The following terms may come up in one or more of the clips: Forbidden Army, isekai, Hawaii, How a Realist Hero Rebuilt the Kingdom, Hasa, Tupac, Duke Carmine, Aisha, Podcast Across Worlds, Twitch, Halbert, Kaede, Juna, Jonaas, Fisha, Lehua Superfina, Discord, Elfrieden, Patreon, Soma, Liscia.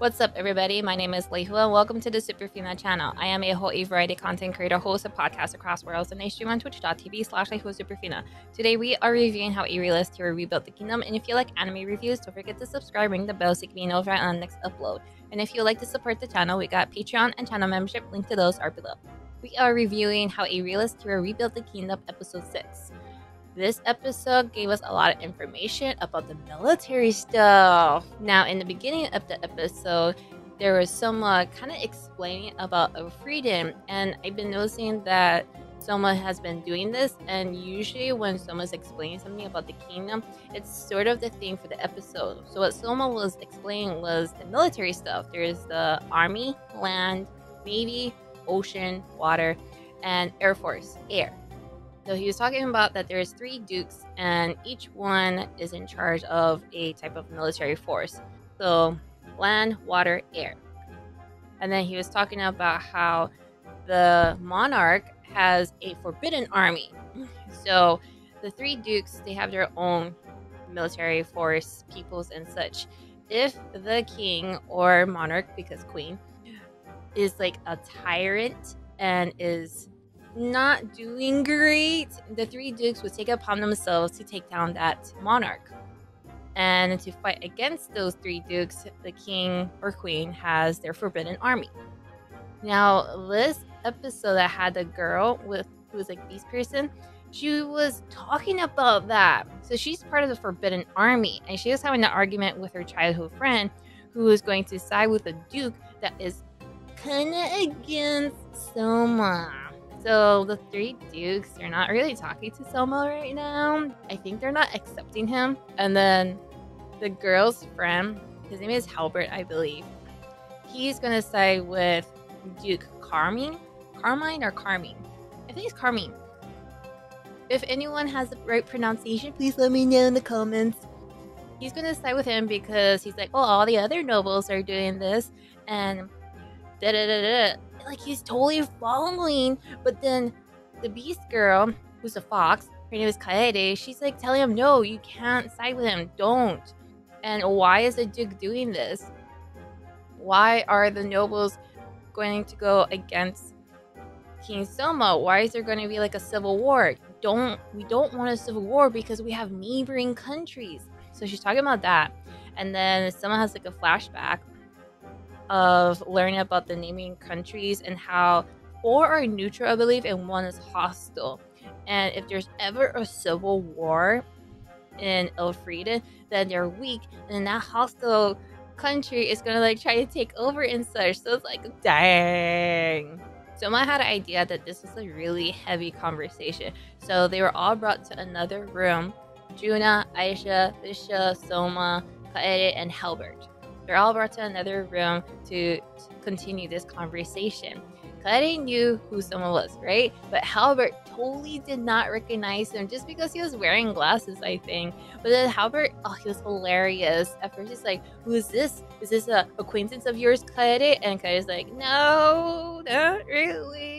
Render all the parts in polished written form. What's up, everybody? My name is Lehua, and welcome to the Super Female channel. I am a Hawaii variety content creator, host of podcasts across worlds, and I stream on twitch.tv/LehuaSuperFemale. Today we are reviewing How a Realist Hero Rebuilt the Kingdom, and if you like anime reviews, don't forget to subscribe, ring the bell so you can be notified on the next upload. And if you'd like to support the channel, we got Patreon and channel membership, link to those are below. We are reviewing How a Realist Hero Rebuilt the Kingdom, Episode 6. This episode gave us a lot of information about the military stuff. Now, in the beginning of the episode, there was Soma kind of explaining about Elfrieden, and I've been noticing that Soma has been doing this, and usually when Soma's explaining something about the kingdom, it's sort of the theme for the episode. So what Soma was explaining was the military stuff. There's the army, land, navy, ocean, water, and air force, air. So he was talking about that there's three dukes, and each one is in charge of a type of military force. So land, water, air. And then he was talking about how the monarch has a forbidden army. So the three dukes, they have their own military force, peoples and such. If the king or monarch, because queen, is like a tyrant and is not doing great, the three dukes would take it upon themselves to take down that monarch. And to fight against those three dukes, the king or queen has their forbidden army. Now, this episode that had the girl with who was like beast person, she was talking about that. So she's part of the forbidden army, and she was having an argument with her childhood friend who is going to side with a duke that is kind of against Soma. So the three dukes, they're not really talking to Soma right now. I think they're not accepting him. And then the girl's friend, his name is Halbert, I believe. He's going to side with Duke Carmine. Carmine or Carmine? I think it's Carmine. If anyone has the right pronunciation, please let me know in the comments. He's going to side with him because he's like, oh, all the other nobles are doing this. And da-da-da-da. Like, he's totally following, but then the beast girl, who's a fox, her name is Kaede, she's like telling him, no, you can't side with him, don't. And why is the duke doing this? Why are the nobles going to go against King Soma? Why is there going to be like a civil war? We don't want a civil war because we have neighboring countries. So she's talking about that, and then Soma has like a flashback of learning about the naming countries and how 4 are neutral, I believe, and 1 is hostile. And if there's ever a civil war in Elfrieden, then they're weak, and that hostile country is gonna like try to take over and such. So it's like, dang. Soma had an idea that this was a really heavy conversation. So they were all brought to another room: Juna, Aisha, Fisha, Soma, Kaede, and Halbert. They're all brought to another room to continue this conversation. Kaede knew who Soma was, right? But Halbert totally did not recognize him just because he was wearing glasses, I think. But then Halbert, oh, he was hilarious. At first he's like, who is this? Is this an acquaintance of yours, Kaede? And Kaede's like, no, not really.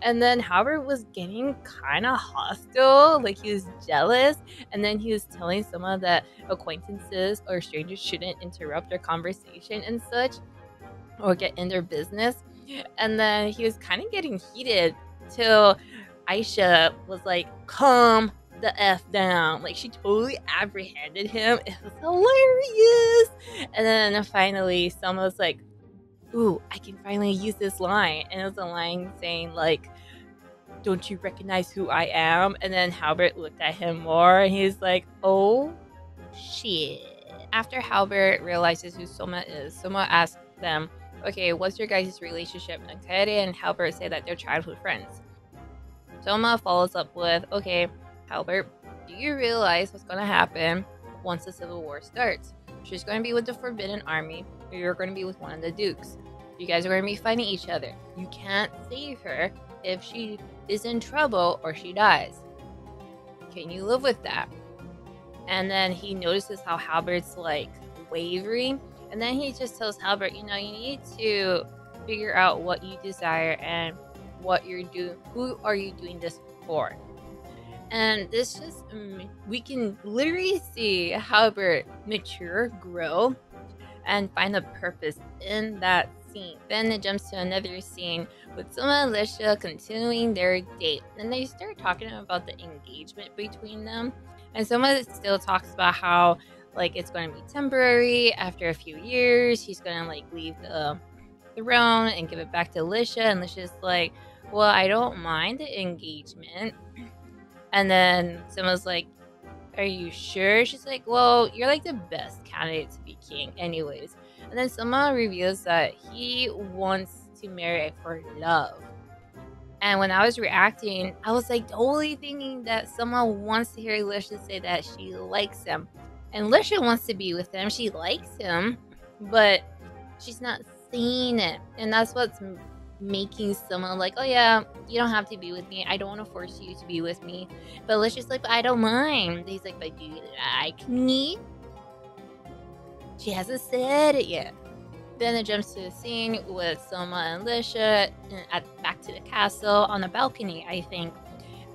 And then Halbert was getting kind of hostile, like he was jealous, and then he was telling Soma that acquaintances or strangers shouldn't interrupt their conversation and such, or get in their business. And then he was kind of getting heated till Aisha was like, calm the F down. Like, she totally apprehended him. It was hilarious. And then finally Soma was like, ooh, I can finally use this line. And it was a line saying, like, don't you recognize who I am? And then Halbert looked at him more, and he's like, oh, shit. After Halbert realizes who Soma is, Soma asks them, okay, what's your guys' relationship? And Kaede and Halbert say that they're childhood friends. Soma follows up with, okay, Halbert, do you realize what's going to happen once the civil war starts? She's going to be with the forbidden army, or you're going to be with one of the dukes. You guys are going to be fighting each other. You can't save her if she is in trouble or she dies. Can you live with that? And then he notices how Halbert's like wavering, and then he just tells Halbert, you know, you need to figure out what you desire and what you're doing. Who are you doing this for? And this just, we can literally see Halbert mature, grow. and find a purpose in that scene. Then it jumps to another scene with Soma and Liscia continuing their date. Then they start talking about the engagement between them. And Soma still talks about how like it's going to be temporary. After a few years, he's going to like leave the throne and give it back to Liscia. And Liscia's like, well, I don't mind the engagement. And then Soma's like, are you sure? She's like, well, you're like the best candidate to be king anyways. And then Soma reveals that he wants to marry for love. And when I was reacting, I was like totally thinking that Soma wants to hear Liscia say that she likes him. And Liscia wants to be with him. She likes him, but she's not seeing it. And that's what's making Soma like, oh yeah, you don't have to be with me. I don't want to force you to be with me. But Liscia's like, but I don't mind. He's like, but do you like me? She hasn't said it yet. Then it jumps to the scene with Soma and Liscia back to the castle on a balcony, I think.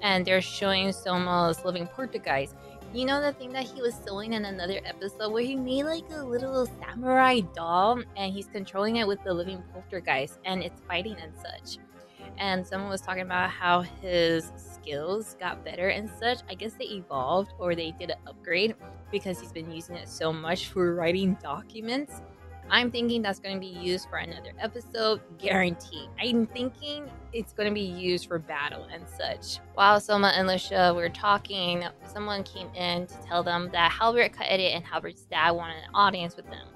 And they're showing Soma's living Portuguese. You know the thing that he was sewing in another episode where he made like a little samurai doll and he's controlling it with the living poltergeist and it's fighting and such. And someone was talking about how his skills got better and such. I guess they evolved or they did an upgrade because he's been using it so much for writing documents. I'm thinking that's going to be used for another episode, guaranteed. I'm thinking it's going to be used for battle and such. While Soma and Liscia were talking, someone came in to tell them that Halbert, Kaede, and Halbert's dad wanted an audience with them.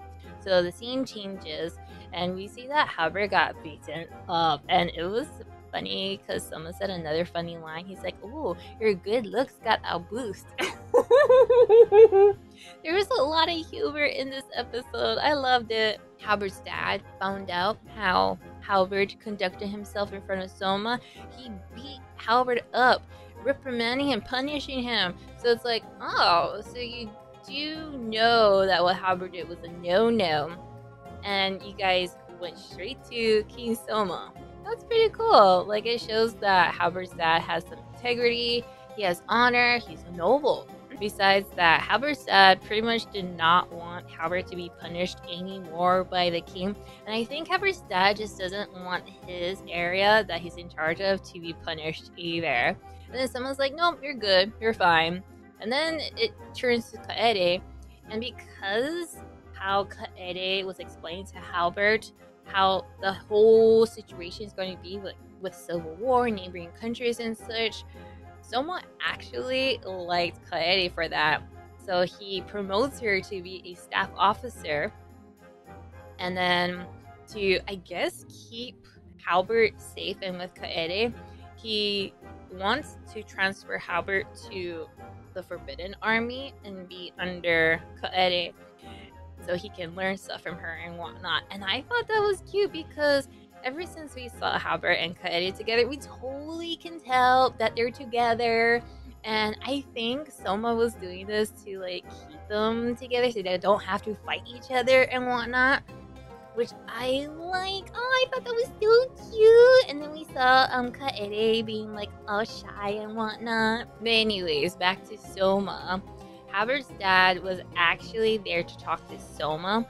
So the scene changes, and we see that Halbert got beaten up, and it was funny because Soma said another funny line. He's like, "Ooh, your good looks got a boost." There was a lot of humor in this episode. I loved it. Halbert's dad found out how Halbert conducted himself in front of Soma. He beat Halbert up, reprimanding him, punishing him. So it's like, oh, so you do know that what Halbert did was a no-no. And you guys went straight to King Soma. That's pretty cool. Like, it shows that Halbert's dad has some integrity. He has honor. He's noble. Besides that, Halbert's dad pretty much did not want Halbert to be punished anymore by the king. And I think Halbert's dad just doesn't want his area that he's in charge of to be punished either. And then someone's like, nope, you're good, you're fine. And then it turns to Kaede. And because how Kaede was explaining to Halbert how the whole situation is going to be with civil war, neighboring countries and such, Soma actually liked Kaede for that, so he promotes her to be a staff officer and then to, I guess, keep Halbert safe and with Kaede, he wants to transfer Halbert to the Forbidden Army and be under Kaede so he can learn stuff from her and whatnot. And I thought that was cute because ever since we saw Halbert and Kaede together, we totally can tell that they're together. And I think Soma was doing this to like keep them together so they don't have to fight each other and whatnot, which I like. Oh, I thought that was so cute. And then we saw Kaede being like all shy and whatnot. But anyways, back to Soma. Halbert's dad was actually there to talk to Soma.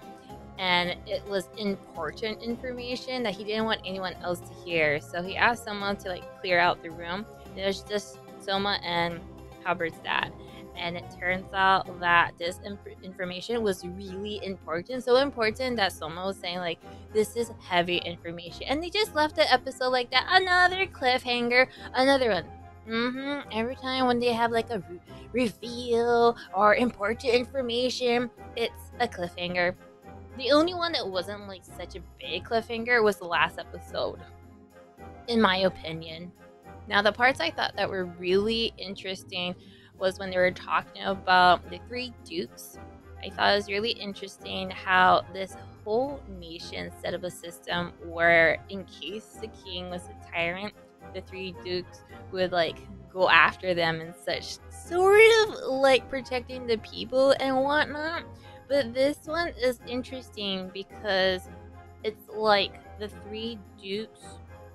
And it was important information that he didn't want anyone else to hear. So he asked someone to like clear out the room. It was just Soma and Halbert's dad. And it turns out that this information was really important. So important that Soma was saying like, this is heavy information. And they just left the episode like that. Another cliffhanger. Another one. Every time when they have like a reveal or important information, it's a cliffhanger. The only one that wasn't like such a big cliffhanger was the last episode, in my opinion. Now, the parts I thought that were really interesting was when they were talking about the three dukes. I thought it was really interesting how this whole nation set up a system where in case the king was a tyrant, the three dukes would like go after them and such, sort of like protecting the people and whatnot. But this one is interesting because it's like the three dukes,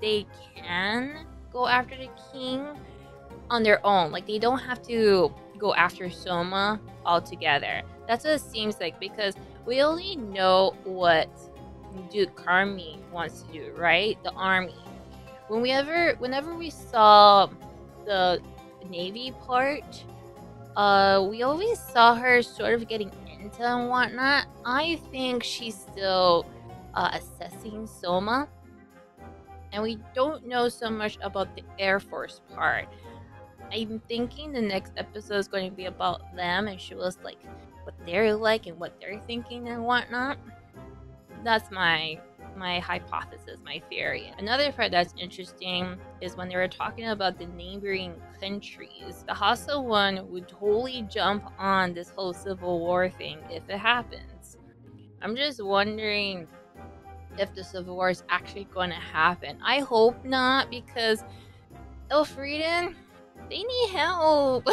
they can go after the king on their own. Like, they don't have to go after Soma altogether. That's what it seems like, because we only know what Duke Carmine wants to do, right? The army. Whenever we saw the Navy part, we always saw her sort of getting into and whatnot. I think she's still assessing Soma. And we don't know so much about the Air Force part. I'm thinking the next episode is going to be about them and show us like what they're like and what they're thinking and whatnot. That's my hypothesis, my theory. Another part that's interesting is when they were talking about the neighboring countries. The Hasa one would totally jump on this whole Civil War thing if it happens. I'm just wondering if the Civil War is actually going to happen. I hope not, because Elfrieden, they need help.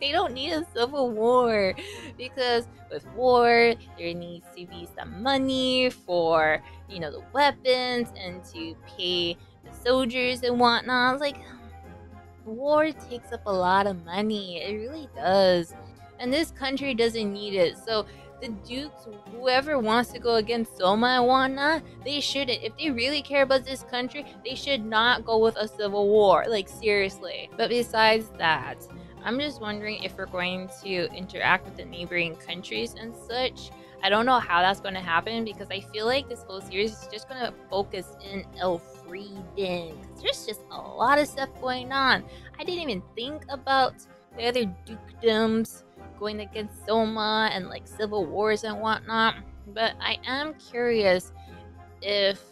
They don't need a civil war, because with war there needs to be some money for, you know, the weapons and to pay the soldiers and whatnot. It's like, war takes up a lot of money. It really does. And this country doesn't need it. So the dukes, whoever wants to go against Soma and whatnot, they shouldn't. If they really care about this country, they should not go with a civil war. Like, seriously. But besides that, I'm just wondering if we're going to interact with the neighboring countries and such. I don't know how that's going to happen, because I feel like this whole series is just going to focus in Elfrieden. There's just a lot of stuff going on. I didn't even think about the other dukedoms going against Soma and like civil wars and whatnot, but I am curious if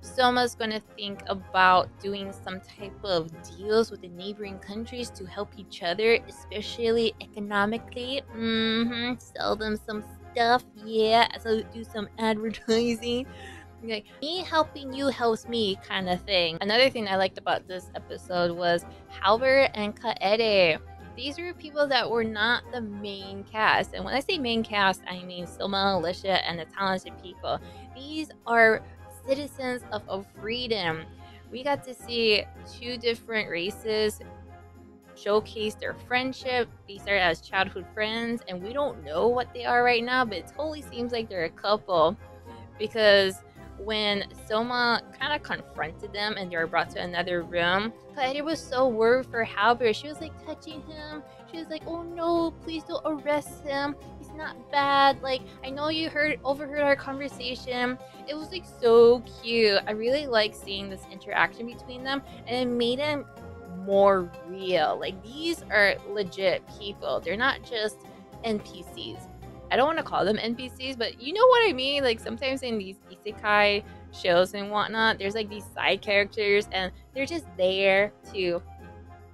Soma's gonna think about doing some type of deals with the neighboring countries to help each other, especially economically. Sell them some stuff, yeah, so do some advertising. Like, me helping you helps me kind of thing. Another thing I liked about this episode was Halbert and Kaede. These were people that were not the main cast. And when I say main cast, I mean Soma, Liscia, and the talented people. These are citizens of Elfrieden. We got to see two different races showcase their friendship. They started as childhood friends, and we don't know what they are right now, but it totally seems like they're a couple, because when Soma kind of confronted them and they were brought to another room, Kaede was so worried for Halbert. She was like touching him. She was like, oh no, please don't arrest him. He's not bad. Like, I know you overheard our conversation. It was like so cute. I really like seeing this interaction between them, and it made them more real. Like, these are legit people. They're not just NPCs. I don't want to call them NPCs, but you know what I mean? Like, sometimes in these isekai shows and whatnot, there's like these side characters, and they're just there to, you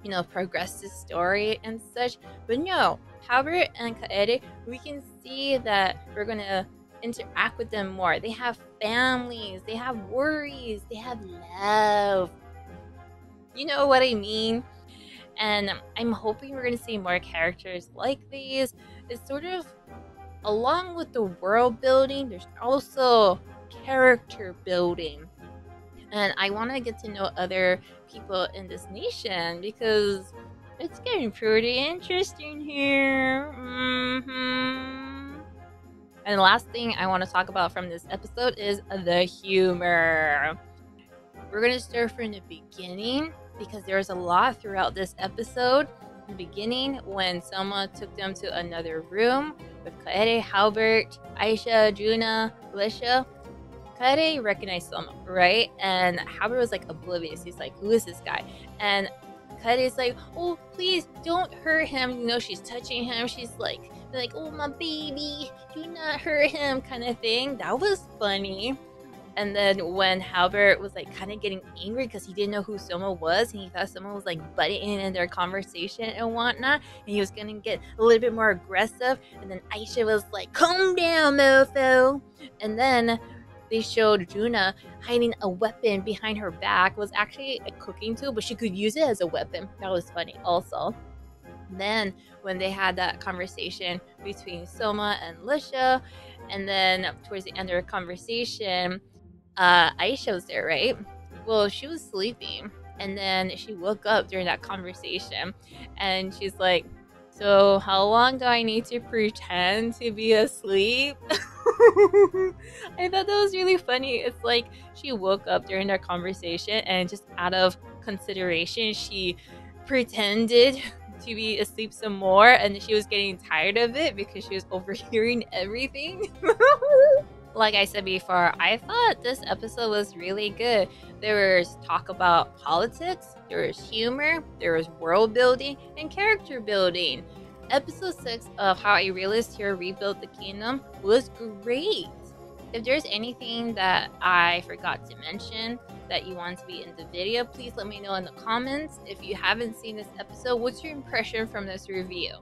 know, progress the story and such. But no, Halbert and Kaede, we can see that we're going to interact with them more. They have families, they have worries, they have love. You know what I mean? And I'm hoping we're going to see more characters like these. It's sort of, along with the world building, there's also character building. And I want to get to know other people in this nation, because it's getting pretty interesting here. And the last thing I want to talk about from this episode is the humor. We're going to start from the beginning, because there was a lot throughout this episode. In the beginning, when Soma took them to another room with Kaede, Halbert, Aisha, Juna, Liscia, Kaede recognized Soma, right? And Halbert was like oblivious. He's like, who is this guy? And Kaede's like, oh, please don't hurt him. You know, she's touching him. She's like, oh, my baby, do not hurt him kind of thing. That was funny. And then when Halbert was like kind of getting angry because he didn't know who Soma was, and he thought Soma was like butting in their conversation and whatnot, and he was gonna get a little bit more aggressive, and then Aisha was like, calm down, mofo. And then they showed Juna hiding a weapon behind her back. It was actually a cooking tool, but she could use it as a weapon. That was funny also. And then when they had that conversation between Soma and Liscia, and then towards the end of their conversation, Aisha was there, right? Well, she was sleeping, and then she woke up during that conversation, and she's like, so how long do I need to pretend to be asleep? I thought that was really funny. It's like she woke up during their conversation and just out of consideration, she pretended to be asleep some more, and she was getting tired of it because she was overhearing everything. Like I said before, I thought this episode was really good. There was talk about politics, there was humor, there was world building, and character building. Episode 6 of How a Realist Hero Rebuilt the Kingdom was great. If there's anything that I forgot to mention that you want to be in the video, please let me know in the comments. If you haven't seen this episode, what's your impression from this review?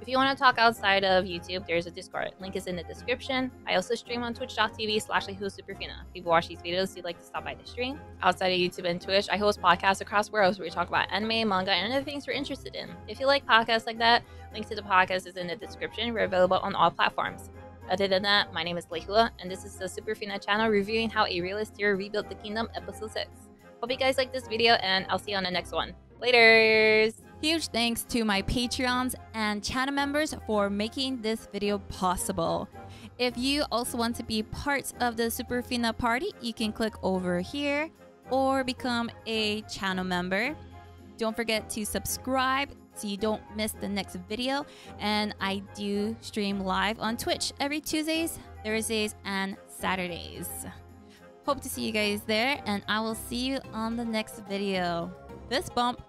If you want to talk outside of YouTube, there's a Discord. Link is in the description. I also stream on twitch.tv/LihuSuperfina. If you watch these videos, you'd like to stop by the stream. Outside of YouTube and Twitch, I host podcasts across worlds where we talk about anime, manga, and other things we're interested in. If you like podcasts like that, link to the podcast is in the description. We're available on all platforms. Other than that, my name is Lihua, and this is the Superfina channel reviewing How a Realist Hero Rebuilt the Kingdom, Episode 6. Hope you guys like this video, and I'll see you on the next one. Laters! Huge thanks to my Patreons and channel members for making this video possible. If you also want to be part of the Superfina party, you can click over here or become a channel member. Don't forget to subscribe so you don't miss the next video. And I do stream live on Twitch every Tuesdays, Thursdays, and Saturdays. Hope to see you guys there, and I will see you on the next video. Fist bump.